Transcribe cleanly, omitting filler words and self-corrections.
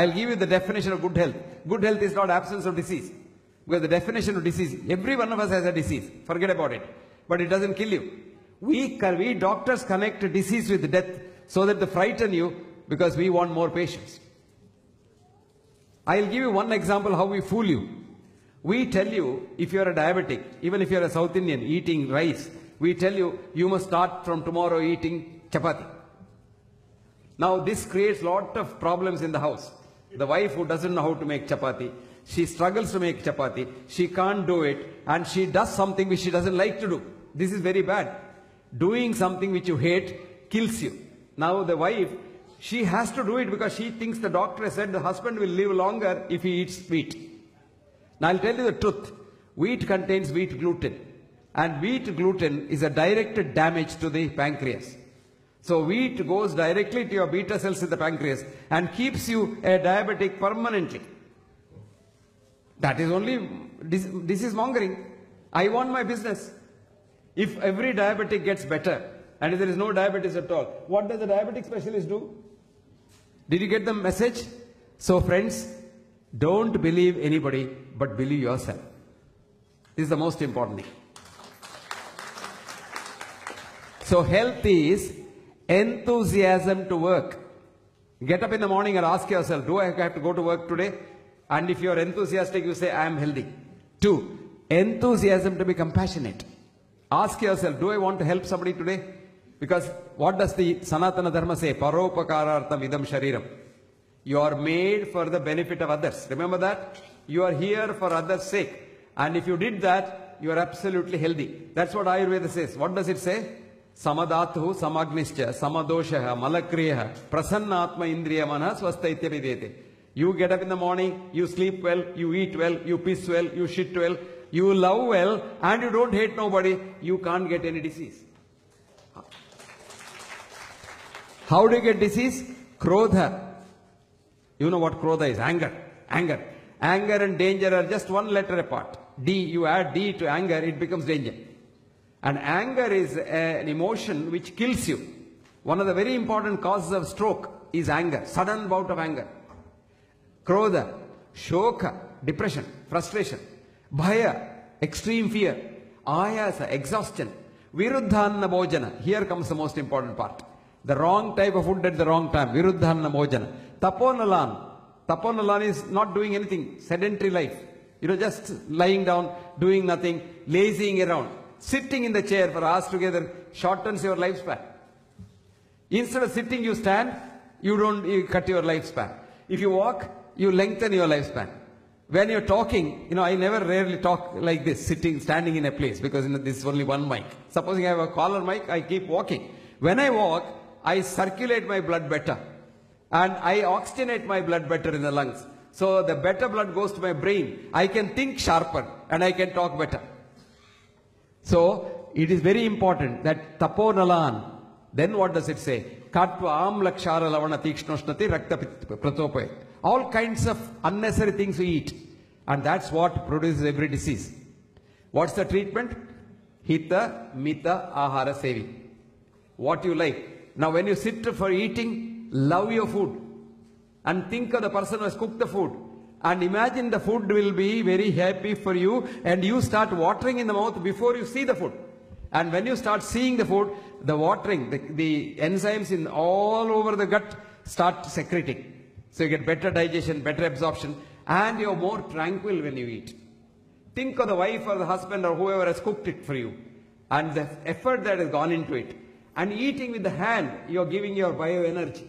I'll give you the definition of good health. Good health is not absence of disease. Because the definition of disease, every one of us has a disease. Forget about it. But it doesn't kill you. We doctors connect disease with death so that they frighten you because we want more patients. I'll give you one example how we fool you. We tell you if you are a diabetic, even if you are a South Indian eating rice, we tell you you must start from tomorrow eating chapati. Now this creates lot of problems in the house. The wife who doesn't know how to make chapati, she struggles to make chapati, she can't do it, and she does something which she doesn't like to do. This is very bad. Doing something which you hate kills you. Now the wife, she has to do it because she thinks the doctor said the husband will live longer if he eats wheat. Now I'll tell you the truth. Wheat contains wheat gluten. And wheat gluten is a direct damage to the pancreas. So wheat goes directly to your beta cells in the pancreas and keeps you a diabetic permanently. That is only disease mongering. I want my business. If every diabetic gets better and if there is no diabetes at all, what does the diabetic specialist do? Did you get the message? So friends, don't believe anybody, but believe yourself. This is the most important thing. So health is enthusiasm to work. Get up in the morning and ask yourself, do I have to go to work today? And if you are enthusiastic, you say, I am healthy. 2, enthusiasm to be compassionate. Ask yourself, do I want to help somebody today? Because what does the Sanatana Dharma say? Paropakarartam idam shariram. You are made for the benefit of others. Remember that? You are here for others' sake. And if you did that, you are absolutely healthy. That's what Ayurveda says. What does it say? Samadhathu samagnischa samadoshaha malakriyaha prasannatma indriya manah swastaitya videte. You get up in the morning, you sleep well, you eat well, you piss well, you shit well, you love well, and you don't hate nobody, you can't get any disease. How do you get disease? Krodha. You know what krodha is? Anger. Anger. Anger and danger are just one letter apart. D, you add D to anger, it becomes danger. And anger is an emotion which kills you. One of the very important causes of stroke is anger. Sudden bout of anger. Krodha. Shoka. Depression. Frustration. Bhaya, extreme fear, ayasa, exhaustion, viruddhanna bhojana. Here comes the most important part. The wrong type of food at the wrong time, viruddhanna bhojana. Taponalan. Taponalan is not doing anything, sedentary life. You know, just lying down, doing nothing, lazying around. Sitting in the chair for hours together shortens your lifespan. Instead of sitting, you stand, you cut your lifespan. If you walk, you lengthen your lifespan. When you're talking, you know, I rarely talk like this, standing in a place, because this is only one mic. Supposing I have a collar mic, I keep walking. When I walk, I circulate my blood better. And I oxygenate my blood better in the lungs. So the better blood goes to my brain. I can think sharper and I can talk better. So it is very important that tapo nalan. Then what does it say? Katva amla kshara lavana tikshnoshnati rakta pratopaya. All kinds of unnecessary things we eat. And that's what produces every disease. What's the treatment? Hita, mita, ahara, sevi. What you like. Now when you sit for eating, love your food. And think of the person who has cooked the food. And imagine the food will be very happy for you. And you start watering in the mouth before you see the food. And when you start seeing the food, the watering, the enzymes in all over the gut start secreting. So you get better digestion, better absorption, and you're more tranquil when you eat. Think of the wife or the husband or whoever has cooked it for you and the effort that has gone into it. And eating with the hand, you're giving your bioenergy.